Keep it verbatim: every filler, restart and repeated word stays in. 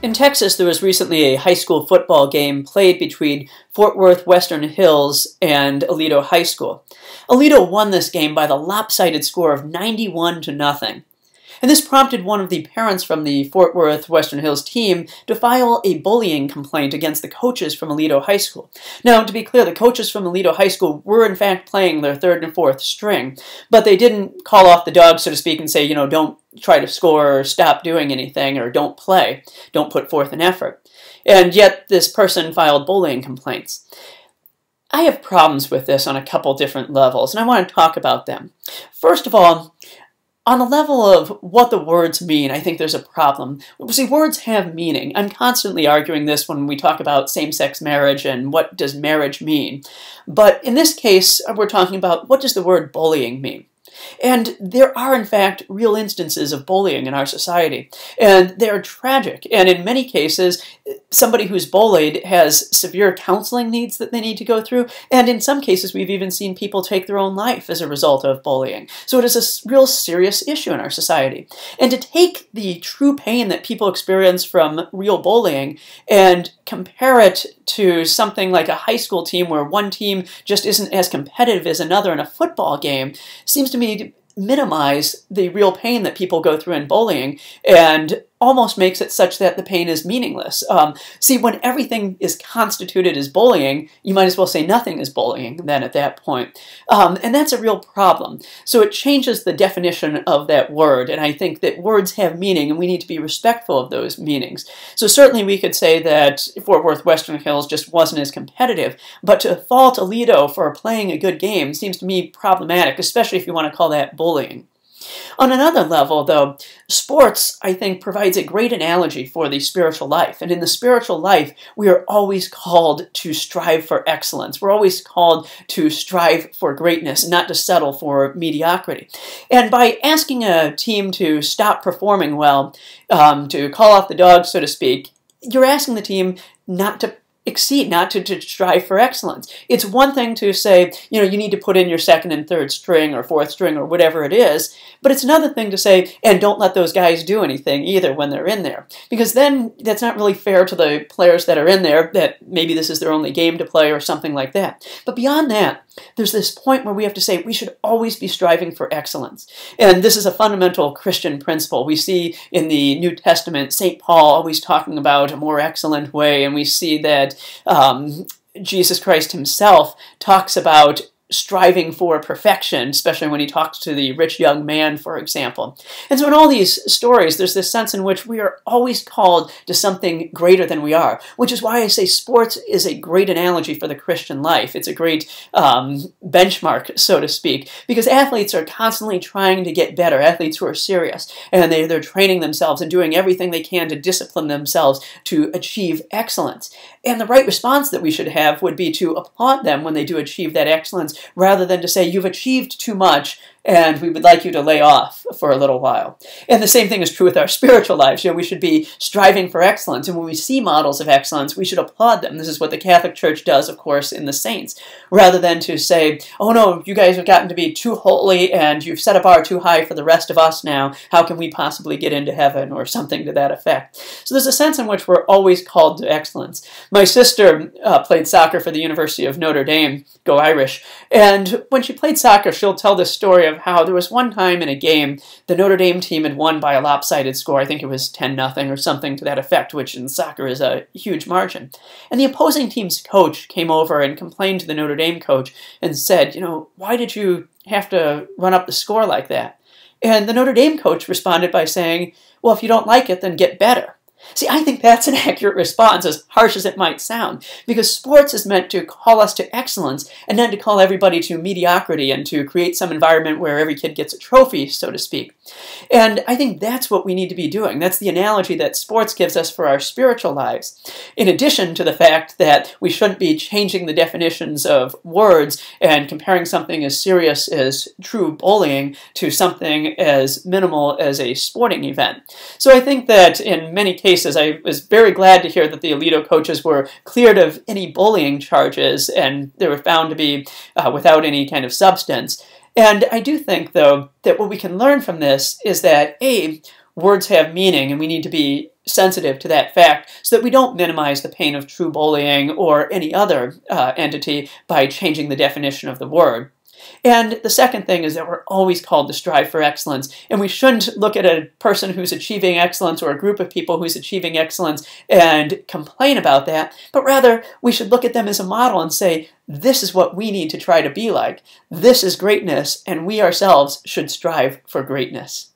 In Texas, there was recently a high school football game played between Fort Worth Western Hills and Aledo High School. Aledo won this game by the lopsided score of ninety-one to nothing. And this prompted one of the parents from the Fort Worth Western Hills team to file a bullying complaint against the coaches from Aledo High School. Now, to be clear, the coaches from Aledo High School were in fact playing their third and fourth string, but they didn't call off the dog, so to speak, and say, you know, don't try to score or stop doing anything or don't play, don't put forth an effort. And yet this person filed bullying complaints. I have problems with this on a couple different levels, and I want to talk about them. First of all, on the level of what the words mean, I think there's a problem. See, words have meaning. I'm constantly arguing this when we talk about same-sex marriage and what does marriage mean. But in this case, we're talking about what does the word bullying mean? And there are, in fact, real instances of bullying in our society, and they are tragic. And in many cases, somebody who's bullied has severe counseling needs that they need to go through, and in some cases, we've even seen people take their own life as a result of bullying. So it is a real serious issue in our society. And to take the true pain that people experience from real bullying and compare it to something like a high school team where one team just isn't as competitive as another in a football game seems to me to minimize the real pain that people go through in bullying and almost makes it such that the pain is meaningless. Um, see, when everything is constituted as bullying, you might as well say nothing is bullying then at that point. Um, and that's a real problem. So it changes the definition of that word, and I think that words have meaning, and we need to be respectful of those meanings. So certainly we could say that Fort Worth Western Hills just wasn't as competitive, but to fault Aledo for playing a good game seems to me problematic, especially if you want to call that bullying. On another level, though, sports, I think, provides a great analogy for the spiritual life. And in the spiritual life, we are always called to strive for excellence. We're always called to strive for greatness, not to settle for mediocrity. And by asking a team to stop performing well, um, to call off the dog, so to speak, you're asking the team not to exceed, not to, to strive for excellence. It's one thing to say, you know, you need to put in your second and third string or fourth string or whatever it is, but it's another thing to say, and don't let those guys do anything either when they're in there, because then that's not really fair to the players that are in there, that maybe this is their only game to play or something like that. But beyond that, there's this point where we have to say we should always be striving for excellence. And this is a fundamental Christian principle. We see in the New Testament, Saint Paul always talking about a more excellent way, and we see that um, Jesus Christ himself talks about striving for perfection, especially when he talks to the rich young man, for example. And so in all these stories, there's this sense in which we are always called to something greater than we are, which is why I say sports is a great analogy for the Christian life. It's a great um, benchmark, so to speak, because athletes are constantly trying to get better, athletes who are serious, and they, they're training themselves and doing everything they can to discipline themselves to achieve excellence. And the right response that we should have would be to applaud them when they do achieve that excellence, rather than to say, you've achieved too much and we would like you to lay off for a little while. And the same thing is true with our spiritual lives. You know, we should be striving for excellence, and when we see models of excellence, we should applaud them. This is what the Catholic Church does, of course, in the saints, rather than to say, oh no, you guys have gotten to be too holy and you've set a bar too high for the rest of us now. How can we possibly get into heaven, or something to that effect? So there's a sense in which we're always called to excellence. My sister uh, played soccer for the University of Notre Dame, go Irish, and when she played soccer, she'll tell this story of how there was one time in a game the Notre Dame team had won by a lopsided score. I think it was ten nothing or something to that effect, which in soccer is a huge margin. And the opposing team's coach came over and complained to the Notre Dame coach and said, you know, why did you have to run up the score like that? And the Notre Dame coach responded by saying, well, if you don't like it, then get better. See, I think that's an accurate response, as harsh as it might sound, because sports is meant to call us to excellence and then to call everybody to mediocrity and to create some environment where every kid gets a trophy, so to speak. And I think that's what we need to be doing. That's the analogy that sports gives us for our spiritual lives, in addition to the fact that we shouldn't be changing the definitions of words and comparing something as serious as true bullying to something as minimal as a sporting event. So I think that in many cases, I was very glad to hear that the Aledo coaches were cleared of any bullying charges, and they were found to be uh, without any kind of substance. And I do think, though, that what we can learn from this is that, A, words have meaning, and we need to be sensitive to that fact so that we don't minimize the pain of true bullying or any other uh, entity by changing the definition of the word. And the second thing is that we're always called to strive for excellence, and we shouldn't look at a person who's achieving excellence or a group of people who's achieving excellence and complain about that, but rather we should look at them as a model and say, this is what we need to try to be like. This is greatness, and we ourselves should strive for greatness.